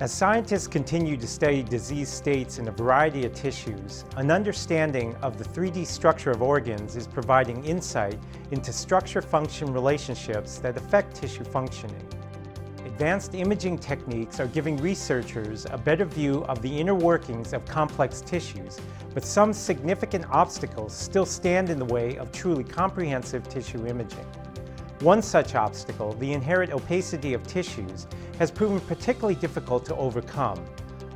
As scientists continue to study disease states in a variety of tissues, an understanding of the 3D structure of organs is providing insight into structure-function relationships that affect tissue functioning. Advanced imaging techniques are giving researchers a better view of the inner workings of complex tissues, but some significant obstacles still stand in the way of truly comprehensive tissue imaging. One such obstacle, the inherent opacity of tissues, has proven particularly difficult to overcome.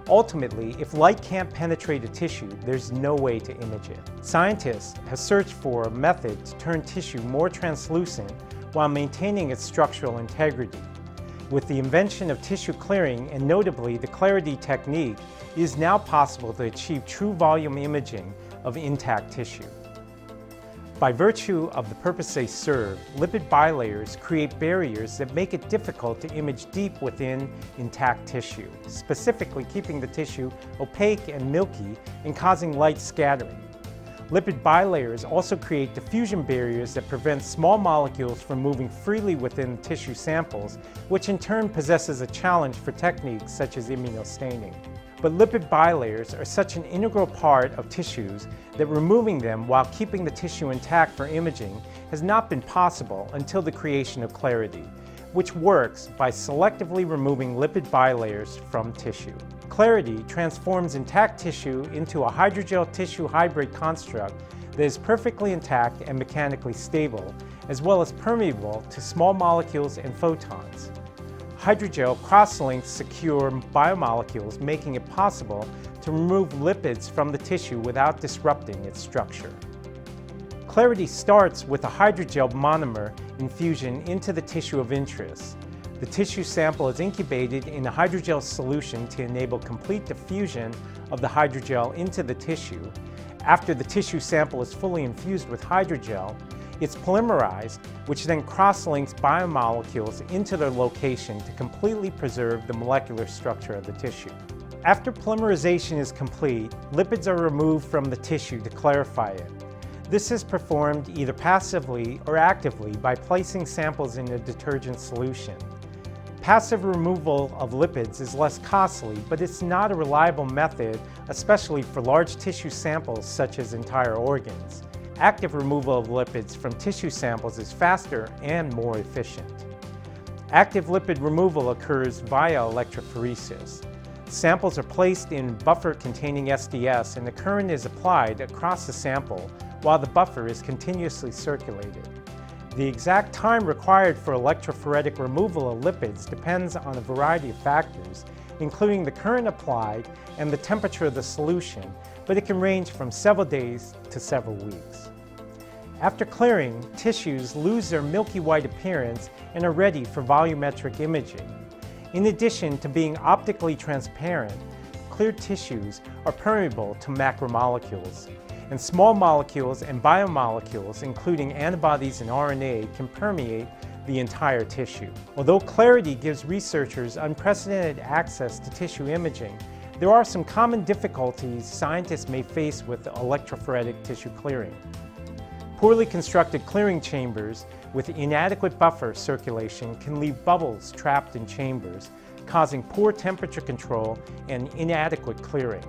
Ultimately, if light can't penetrate a tissue, there's no way to image it. Scientists have searched for a method to turn tissue more translucent while maintaining its structural integrity. With the invention of tissue clearing, and notably the Clarity technique, it is now possible to achieve true volume imaging of intact tissue. By virtue of the purpose they serve, lipid bilayers create barriers that make it difficult to image deep within intact tissue, specifically keeping the tissue opaque and milky and causing light scattering. Lipid bilayers also create diffusion barriers that prevent small molecules from moving freely within tissue samples, which in turn possesses a challenge for techniques such as immunostaining. But lipid bilayers are such an integral part of tissues that removing them while keeping the tissue intact for imaging has not been possible until the creation of Clarity, which works by selectively removing lipid bilayers from tissue. Clarity transforms intact tissue into a hydrogel tissue hybrid construct that is perfectly intact and mechanically stable, as well as permeable to small molecules and photons. Hydrogel cross-links secure biomolecules, making it possible to remove lipids from the tissue without disrupting its structure. Clarity starts with a hydrogel monomer infusion into the tissue of interest. The tissue sample is incubated in a hydrogel solution to enable complete diffusion of the hydrogel into the tissue. After the tissue sample is fully infused with hydrogel, it's polymerized, which then cross-links biomolecules into their location to completely preserve the molecular structure of the tissue. After polymerization is complete, lipids are removed from the tissue to clarify it. This is performed either passively or actively by placing samples in a detergent solution. Passive removal of lipids is less costly, but it's not a reliable method, especially for large tissue samples such as entire organs. Active removal of lipids from tissue samples is faster and more efficient. Active lipid removal occurs via electrophoresis. Samples are placed in a buffer containing SDS, and the current is applied across the sample while the buffer is continuously circulated. The exact time required for electrophoretic removal of lipids depends on a variety of factors, including the current applied and the temperature of the solution, but it can range from several days to several weeks. After clearing, tissues lose their milky white appearance and are ready for volumetric imaging. In addition to being optically transparent, cleared tissues are permeable to macromolecules, and small molecules and biomolecules, including antibodies and RNA, can permeate the entire tissue. Although Clarity gives researchers unprecedented access to tissue imaging, there are some common difficulties scientists may face with electrophoretic tissue clearing. Poorly constructed clearing chambers with inadequate buffer circulation can leave bubbles trapped in chambers, causing poor temperature control and inadequate clearing.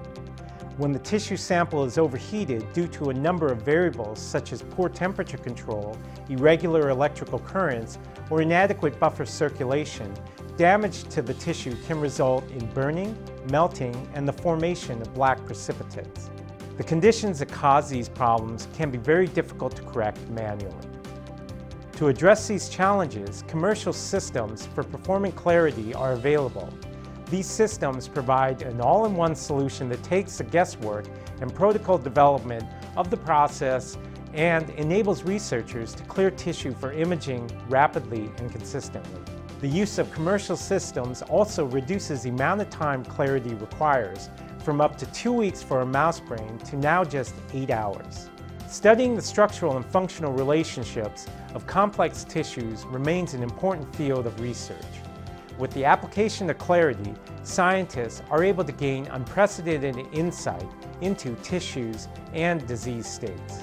When the tissue sample is overheated due to a number of variables such as poor temperature control, irregular electrical currents, or inadequate buffer circulation, damage to the tissue can result in burning, melting, and the formation of black precipitates. The conditions that cause these problems can be very difficult to correct manually. To address these challenges, commercial systems for performing Clarity are available. These systems provide an all-in-one solution that takes the guesswork and protocol development of the process and enables researchers to clear tissue for imaging rapidly and consistently. The use of commercial systems also reduces the amount of time Clarity requires, from up to 2 weeks for a mouse brain to now just 8 hours. Studying the structural and functional relationships of complex tissues remains an important field of research. With the application of Clarity, scientists are able to gain unprecedented insight into tissues and disease states.